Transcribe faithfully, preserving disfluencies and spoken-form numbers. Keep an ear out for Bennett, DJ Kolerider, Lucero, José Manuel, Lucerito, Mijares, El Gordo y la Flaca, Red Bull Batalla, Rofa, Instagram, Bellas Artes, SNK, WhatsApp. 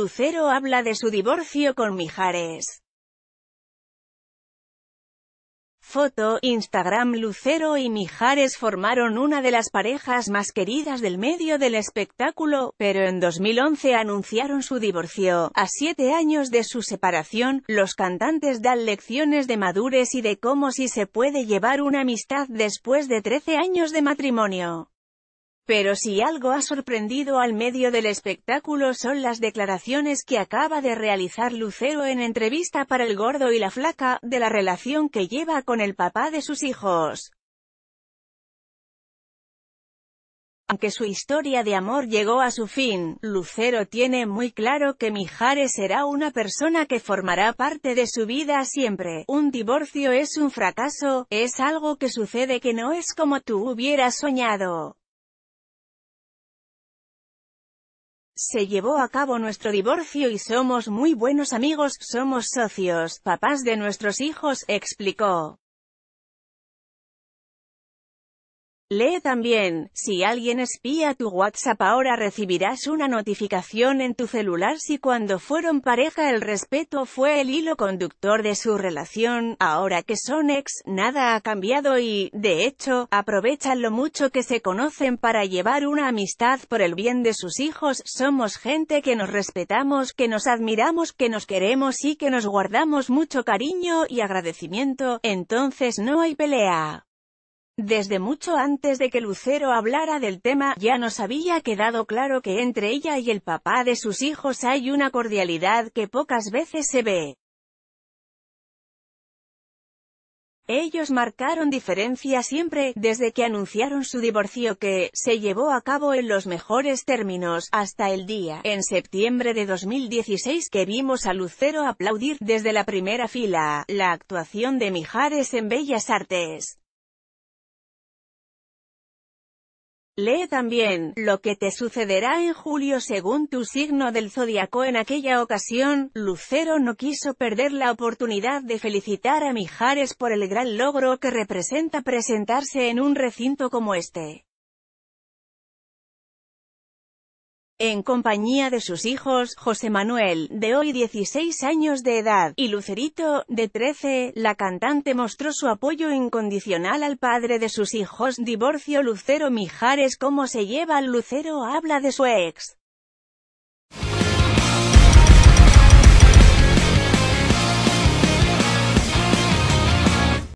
Lucero habla de su divorcio con Mijares. Foto, Instagram. Lucero y Mijares formaron una de las parejas más queridas del medio del espectáculo, pero en dos mil once anunciaron su divorcio. A siete años de su separación, los cantantes dan lecciones de madurez y de cómo sí se puede llevar una amistad después de trece años de matrimonio. Pero si algo ha sorprendido al medio del espectáculo son las declaraciones que acaba de realizar Lucero en entrevista para El Gordo y la Flaca, de la relación que lleva con el papá de sus hijos. Aunque su historia de amor llegó a su fin, Lucero tiene muy claro que Mijares será una persona que formará parte de su vida siempre. Un divorcio es un fracaso, es algo que sucede que no es como tú hubieras soñado. Se llevó a cabo nuestro divorcio y somos muy buenos amigos, somos socios, papás de nuestros hijos, explicó. Lee también, si alguien espía tu WhatsApp ahora recibirás una notificación en tu celular. Si cuando fueron pareja el respeto fue el hilo conductor de su relación, ahora que son ex, nada ha cambiado y, de hecho, aprovechan lo mucho que se conocen para llevar una amistad por el bien de sus hijos. Somos gente que nos respetamos, que nos admiramos, que nos queremos y que nos guardamos mucho cariño y agradecimiento, entonces no hay pelea. Desde mucho antes de que Lucero hablara del tema, ya nos había quedado claro que entre ella y el papá de sus hijos hay una cordialidad que pocas veces se ve. Ellos marcaron diferencia siempre, desde que anunciaron su divorcio que se llevó a cabo en los mejores términos, hasta el día, en septiembre de dos mil dieciséis, que vimos a Lucero aplaudir, desde la primera fila, la actuación de Mijares en Bellas Artes. Lee también, lo que te sucederá en julio según tu signo del zodiaco. En aquella ocasión, Lucero no quiso perder la oportunidad de felicitar a Mijares por el gran logro que representa presentarse en un recinto como este. En compañía de sus hijos, José Manuel, de hoy dieciséis años de edad, y Lucerito, de trece, la cantante mostró su apoyo incondicional al padre de sus hijos. Divorcio Lucero Mijares. ¿Cómo se llevan? Lucero habla de su ex.